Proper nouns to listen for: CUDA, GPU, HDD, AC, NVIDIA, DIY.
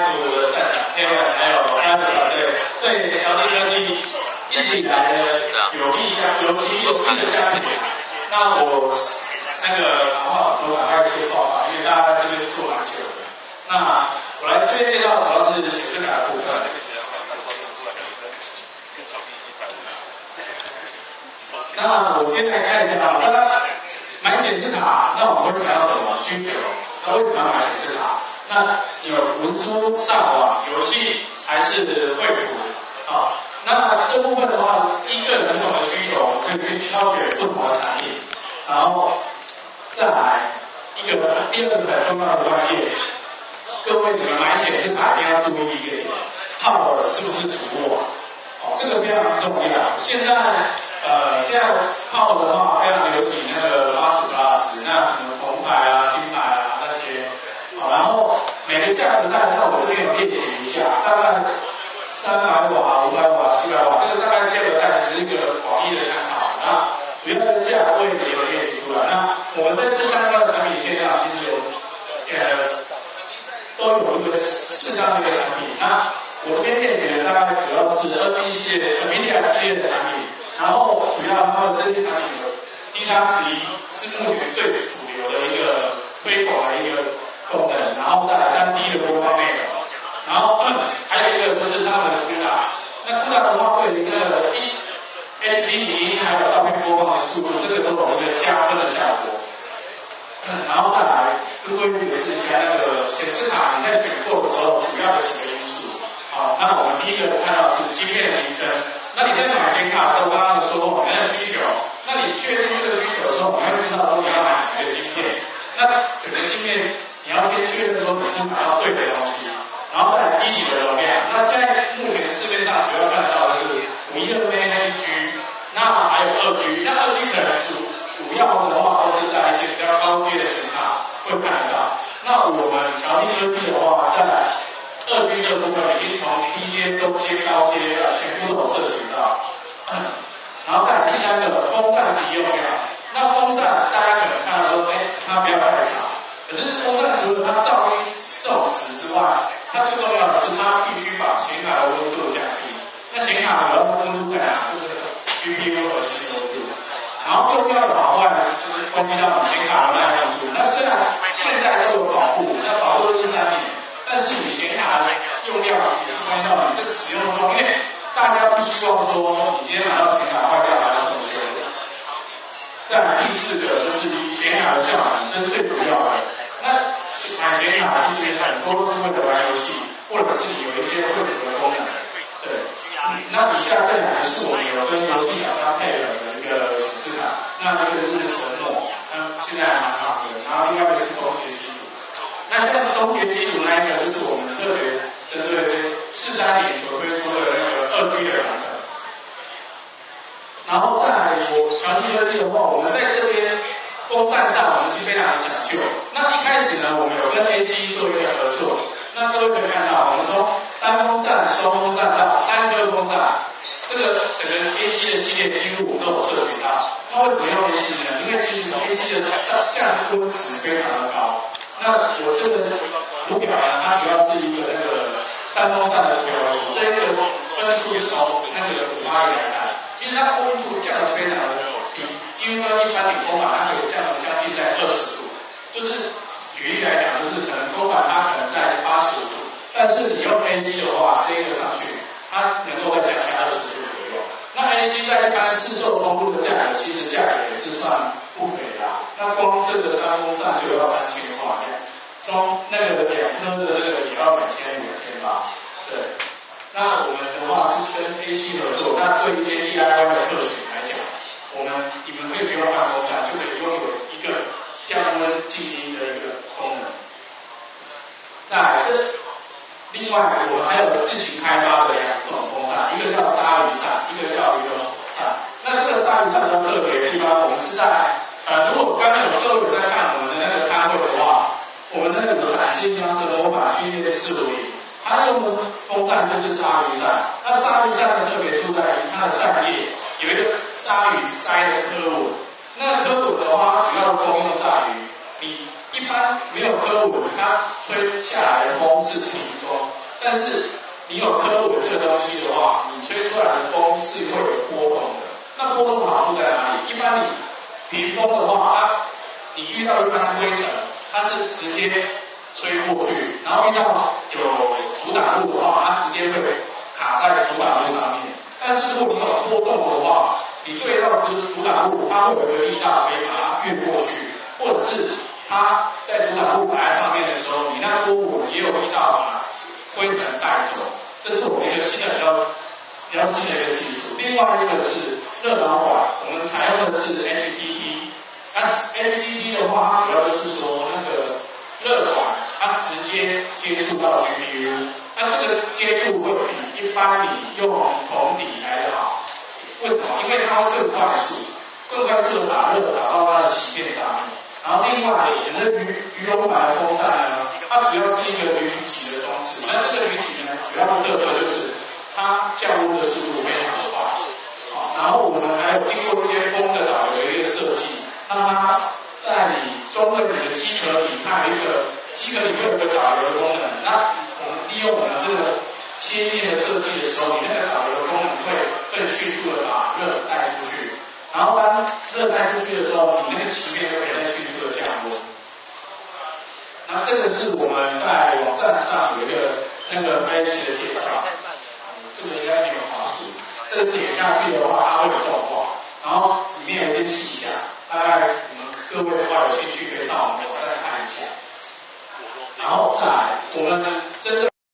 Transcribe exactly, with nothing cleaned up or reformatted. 加入这个还有安检队，对对小弟兄弟一起来的有意向，尤其有意向。那我那个谈话主管二去报告，因为大家这边做篮球。那我来这边介绍主要是学生的部分。那我先来看一下，那买显示卡，那我们会谈到什么需求？那为什么要买显示卡？那有文书、上网、游戏还是绘图啊？那这部分的话，依个人不同的需求，可以去挑选不同的产品，然后再来一个第二个很重要的关键，各位你们买显示卡一定要注意一点，号码是不是主网？哦，这个非常重要。现在呃，现在号码的话非常流行那个八十八十，那什么红牌啊、金牌啊那些。好，然后每个价格带，那我这边有列举一下，大概三百瓦、五百瓦、七百瓦，这个大概价格带只是一个广义的参考。那主要的价位也有列举出来。那我们在这三个产品线上，其实有呃都有一个适当的一个产品。那我这边列举的大概主要是二十一系列、呃、NVIDIA系列的产品，然后主要它的这些产品有 D 叉 十一是目前最主流的一个推广的一个功能，然后再来三 D 的播放内容，然后、嗯、还有一个就是它的 CUDA， 那 CUDA 的话会有一个 H D 影音还有照片播放的速度，这个都有一个加分的效果。嗯、然后再来最后一个是你看那个显示卡你在选购的时候主要的几个因素。好，那我们第一个看到是晶片的名称，那你在买显示卡的时候刚刚说我们的需求，那你确定这个需求的时候，我们会知道说你要买哪一个晶片，那整个晶片你要先确认说你是买到对的东西，然后再来基底的容量。那现在目前市面上主要看到的是五一二 G， 那还有二 G， 那二 G 可能主主要的话都是在一些比较高阶的显示卡会看到。那我们乔力科技的话，在二 G 这部分已经从低阶、中阶、高阶了，全部都有涉及到。嗯、然后再来第三个风扇及用量，那风扇大家可能看到说，哎，它不要太吵。可是风扇除了它噪音骤值之外，它最重要的是它必须把显卡的温度降低。那显卡主要的温度在哪？就是 G P U 核心温度。然后用料的好坏呢，就是关系到显卡的耐用度。那虽然现在都有保护，那保护是三年，但是你显卡的用料也是关系到你这使用中，因为大家不希望说你今天买到显卡坏掉还要重修。再来第四个就是显卡的效能，这是最主要的。那买显卡其实很多是为了玩游戏，或者是有一些绘图的功能。对，那以下这两个是我们有跟游戏厂商配合的一个显示卡，那一个是神诺，那现在蛮好的，然后另外一个是东学西读。那像东学西读那一个就是我们特别针对四三年所推出的那个二 G 的版本。然后再来我传递科技的话，我们在这边风扇上我们是非常讲究。那一开始呢，我们有跟 A C 做一个合作。那各位可以看到，我们从单风扇、双风扇到三颗风扇，这个整个 A C 的系列几乎都有涉及到。那为什么用 A C 呢？因为其实 A C 的降温值非常的高。那我这个图表呢，它主要是一个那个单风扇的图表，这个分数是从那个五八来看。其实它温度降得非常的低，几乎跟一般的工法它可以降到将近在二十度。就是举例来讲，就是可能工法它可能在八十度，但是你用 A C 的话，这个上去它能够再降下二十度左右。那 A C 在一般市售通路的价格，其实价格也是算不菲啦。那光这个三公上就要三千块，装那个两颗的这个也要两千五千八，对。那我们的话是跟 A C 合作，那对一些 D I Y 的客群来讲，我们你们可以不用换风扇，就可以拥有一个降温静音的一个功能。在这另外，我们还有自行开发的两种风扇，一个叫鲨鱼扇，一个叫鱼龙扇。那这个鲨鱼扇比较特别的地方，我们是在呃，如果刚才有各位在看我们的那个摊位的话，我们那个展示方式，我把去列示如一。它用的风扇就是鲨鱼扇，那鲨鱼扇的特别处在于它的扇叶有一个鲨鱼鳃的刻纹，那刻纹的话主要的功用在于你一般没有科文，它吹下来的风是平风，但是你有科文这个东西的话，你吹出来的风是会有波动的。那波动的好处在哪里？一般你平风的话，它你遇到一般灰尘，它是直接吹过去，然后遇到有阻挡物的话，它直接会卡在阻挡物上面。但是如果你有波动的话，你对到阻挡物，它会有一个力道可以把它越过去，或者是它在阻挡物摆在上面的时候，你那波纹也有力道把灰尘带走。这是我们一个新的比较比较新的一个技术。另外一个是热导管，我们采用的是 H D D。那 H D D 的话，它主要就是说那个热管它直接接触到 G P U， 那这个接触会比一般你用铜底来的好。为什么？因为它会更快速，更快速的把热打到它的鳍片上面。然后另外，也就是鱼鱼龙板的风扇呢，它主要是一个云脊的装置。那这个云脊呢，主要的特色就是它降温的速度非常的快。好，然后我们还有经过一些风的导流的一个设计，让它在你中的你的机壳里，它有一个机壳里面有一个导流的功能。那我们利用我们这个切面的设计的时候，你那个导流功能会更迅速的把热带出去，然后当热带出去的时候，你那个鳍片就可以再迅速的降温。那这个是我们在网站上有一个那个 I P 的介绍，这个应该没有滑鼠，这个点下去的话，它会有动画，然后里面有一些细项，大概我们各位的话有兴趣可以上网站看一下。然后再来，我们真正